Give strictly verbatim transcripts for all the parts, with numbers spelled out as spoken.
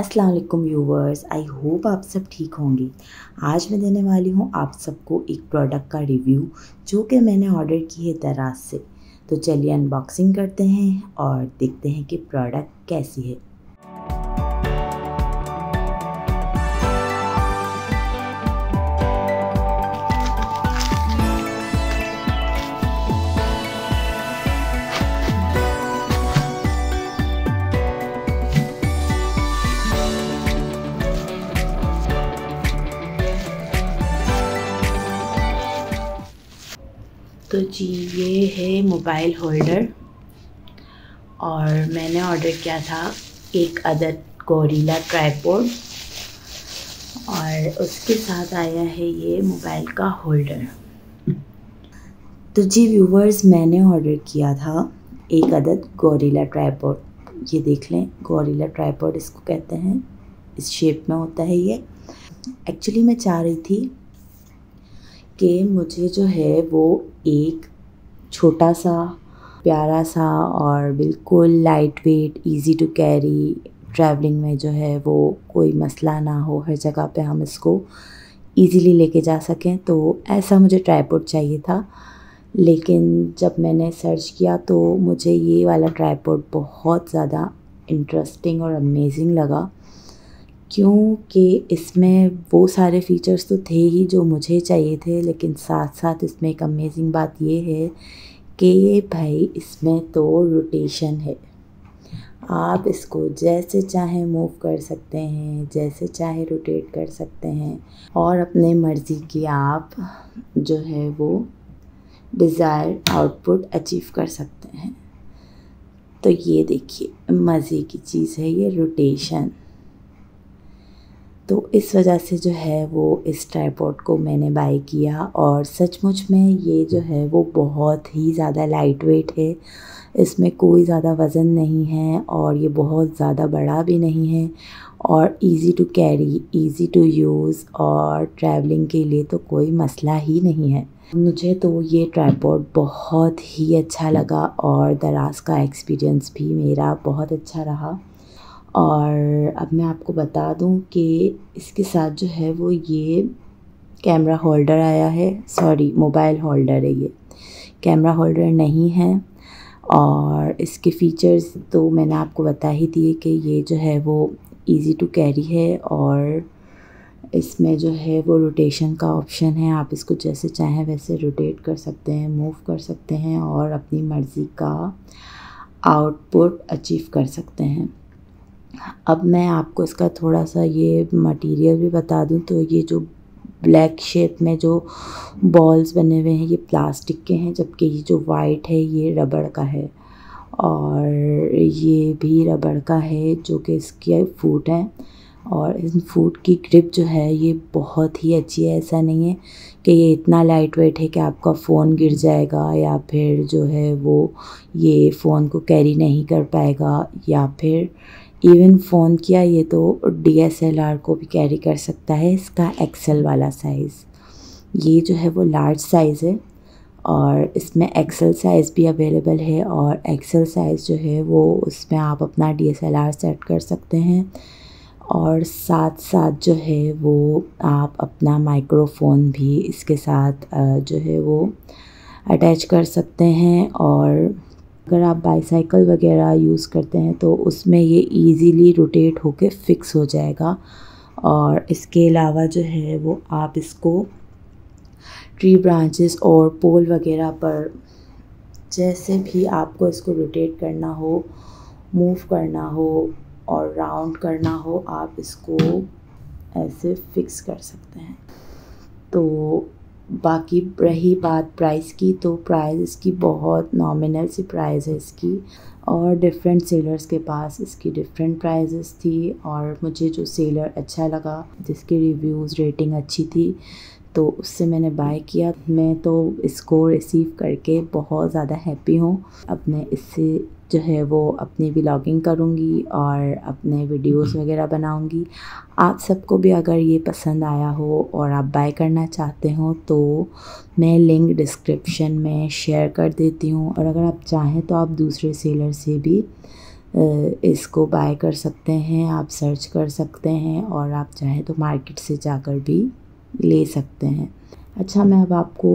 अस्सलाम वालेकुम viewers, I hope आप सब ठीक होंगे। आज मैं देने वाली हूँ आप सबको एक प्रोडक्ट का रिव्यू जो कि मैंने ऑर्डर की है दराज से। तो चलिए अनबॉक्सिंग करते हैं और देखते हैं कि प्रोडक्ट कैसी है। तो जी ये है मोबाइल होल्डर और मैंने ऑर्डर किया था एक अदद गोरिल्ला ट्राइपॉड और उसके साथ आया है ये मोबाइल का होल्डर। तो जी व्यूवर्स, मैंने ऑर्डर किया था एक अदद गोरिल्ला ट्राइपॉड। ये देख लें, गोरिल्ला ट्राइपॉड इसको कहते हैं, इस शेप में होता है ये। एक्चुअली मैं चाह रही थी कि मुझे जो है वो एक छोटा सा प्यारा सा और बिल्कुल light weight, easy to carry, travelling में जो है वो कोई मसला ना हो, हर जगह पे हम इसको ईज़िली लेके जा सकें, तो ऐसा मुझे ट्राइपॉड चाहिए था। लेकिन जब मैंने सर्च किया तो मुझे ये वाला ट्राइपॉड बहुत ज़्यादा इंटरेस्टिंग और अमेजिंग लगा, क्योंकि इसमें वो सारे फ़ीचर्स तो थे ही जो मुझे चाहिए थे, लेकिन साथ साथ इसमें एक अमेजिंग बात ये है कि भाई इसमें तो रोटेशन है, आप इसको जैसे चाहे मूव कर सकते हैं, जैसे चाहे रोटेट कर सकते हैं और अपने मर्ज़ी की आप जो है वो डिज़ायर्ड आउटपुट अचीव कर सकते हैं। तो ये देखिए, मज़े की चीज़ है ये रोटेशन। तो इस वजह से जो है वो इस ट्राइपॉड को मैंने बाय किया और सचमुच में ये जो है वो बहुत ही ज़्यादा लाइट वेट है, इसमें कोई ज़्यादा वज़न नहीं है और ये बहुत ज़्यादा बड़ा भी नहीं है और easy to carry, easy to use और ट्रैवलिंग के लिए तो कोई मसला ही नहीं है। मुझे तो ये ट्राइपॉड बहुत ही अच्छा लगा और दराज का एक्सपीरियंस भी मेरा बहुत अच्छा रहा। और अब मैं आपको बता दूं कि इसके साथ जो है वो ये कैमरा होल्डर आया है, सॉरी मोबाइल होल्डर है, ये कैमरा होल्डर नहीं है। और इसके फ़ीचर्स तो मैंने आपको बता ही दिए कि ये जो है वो इजी टू कैरी है और इसमें जो है वो रोटेशन का ऑप्शन है, आप इसको जैसे चाहें वैसे रोटेट कर सकते हैं, मूव कर सकते हैं और अपनी मर्ज़ी का आउटपुट अचीव कर सकते हैं। अब मैं आपको इसका थोड़ा सा ये मटेरियल भी बता दूं, तो ये जो ब्लैक शेप में जो बॉल्स बने हुए हैं ये प्लास्टिक के हैं, जबकि ये जो वाइट है ये रबड़ का है और ये भी रबड़ का है जो कि इसके फुट हैं। और इन फुट की ग्रिप जो है ये बहुत ही अच्छी है, ऐसा नहीं है कि ये इतना लाइट वेट है कि आपका फ़ोन गिर जाएगा या फिर जो है वो ये फ़ोन को कैरी नहीं कर पाएगा या फिर इवन फ़ोन किया, ये तो डी एस एल आर को भी कैरी कर सकता है। इसका एक्सेल वाला साइज़, ये जो है वो लार्ज साइज़ है और इसमें एक्सेल साइज़ भी अवेलेबल है और एक्सेल साइज़ जो है वो उसमें आप अपना D S L R set कर सकते हैं और साथ साथ जो है वो आप अपना माइक्रोफोन भी इसके साथ जो है वो अटैच कर सकते हैं। और अगर आप बाईसाइकिल वगैरह यूज़ करते हैं तो उसमें ये इजीली रोटेट होके फ़िक्स हो जाएगा। और इसके अलावा जो है वो आप इसको ट्री ब्रांचेस और पोल वगैरह पर जैसे भी आपको इसको रोटेट करना हो, मूव करना हो और राउंड करना हो, आप इसको ऐसे फ़िक्स कर सकते हैं। तो बाकी रही बात प्राइस की, तो प्राइस इसकी बहुत नॉमिनल सी प्राइस है इसकी और डिफरेंट सेलर्स के पास इसकी डिफरेंट प्राइसेस थी और मुझे जो सेलर अच्छा लगा जिसकी रिव्यूज़ रेटिंग अच्छी थी तो उससे मैंने बाय किया। मैं तो इसको रिसीव करके बहुत ज़्यादा हैप्पी हूँ। अब मैं इससे जो है वो अपनी व्लॉगिंग करूँगी और अपने वीडियोस वगैरह बनाऊँगी। आप सबको भी अगर ये पसंद आया हो और आप बाय करना चाहते हो तो मैं लिंक डिस्क्रिप्शन में शेयर कर देती हूँ और अगर आप चाहें तो आप दूसरे सेलर से भी इसको बाय कर सकते हैं, आप सर्च कर सकते हैं और आप चाहें तो मार्केट से जाकर भी ले सकते हैं। अच्छा, मैं अब आपको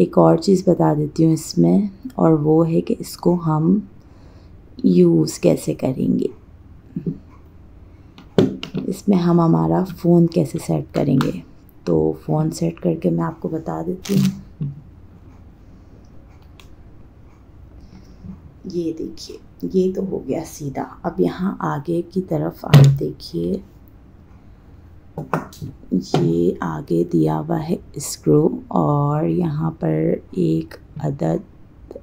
एक और चीज़ बता देती हूँ इसमें, और वो है कि इसको हम यूज़ कैसे करेंगे, इसमें हम हमारा फ़ोन कैसे सेट करेंगे। तो फ़ोन सेट करके मैं आपको बता देती हूँ। ये देखिए, ये तो हो गया सीधा। अब यहाँ आगे की तरफ आप देखिए, ये आगे दिया हुआ है स्क्रू, और यहाँ पर एक अदद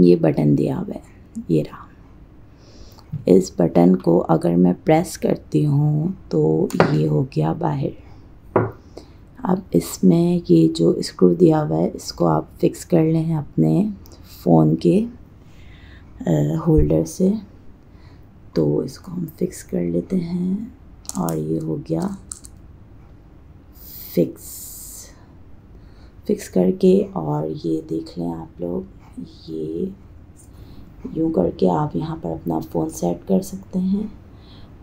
ये बटन दिया हुआ है, ये रहा। इस बटन को अगर मैं प्रेस करती हूँ तो ये हो गया बाहर। अब इसमें ये जो स्क्रू दिया हुआ है इसको आप फिक्स कर लें अपने फ़ोन के होल्डर से। तो इसको हम फिक्स कर लेते हैं और ये हो गया फिक्स। फिक्स करके, और ये देख लें आप लोग, ये यूँ करके आप यहाँ पर अपना फ़ोन सेट कर सकते हैं।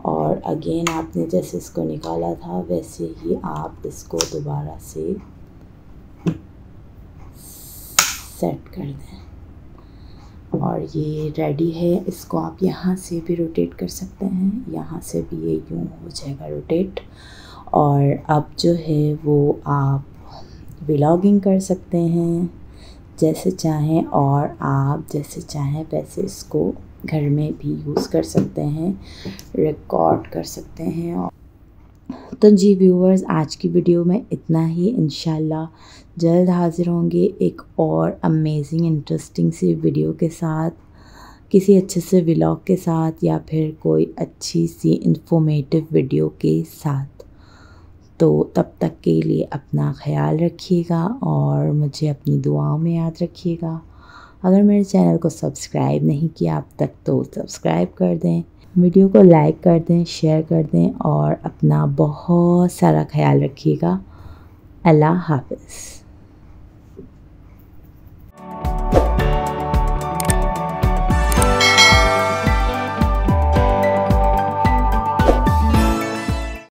और अगेन आपने जैसे इसको निकाला था वैसे ही आप इसको दोबारा से सेट कर दें और ये रेडी है। इसको आप यहाँ से भी रोटेट कर सकते हैं, यहाँ से भी ये यूँ हो जाएगा रोटेट। और अब जो है वो आप व्लॉगिंग कर सकते हैं जैसे चाहें, और आप जैसे चाहें वैसे इसको घर में भी यूज़ कर सकते हैं, रिकॉर्ड कर सकते हैं। तो जी व्यूवर्स, आज की वीडियो में इतना ही। इंशाल्लाह जल्द हाज़िर होंगे एक और अमेजिंग इंटरेस्टिंग सी वीडियो के साथ, किसी अच्छे से व्लॉग के साथ, या फिर कोई अच्छी सी इंफॉर्मेटिव वीडियो के साथ। तो तब तक के लिए अपना ख्याल रखिएगा और मुझे अपनी दुआओं में याद रखिएगा। अगर मेरे चैनल को सब्सक्राइब नहीं किया अब तक तो सब्सक्राइब कर दें, वीडियो को लाइक कर दें, शेयर कर दें और अपना बहुत सारा ख्याल रखिएगा। अल्लाह हाफ़िज़।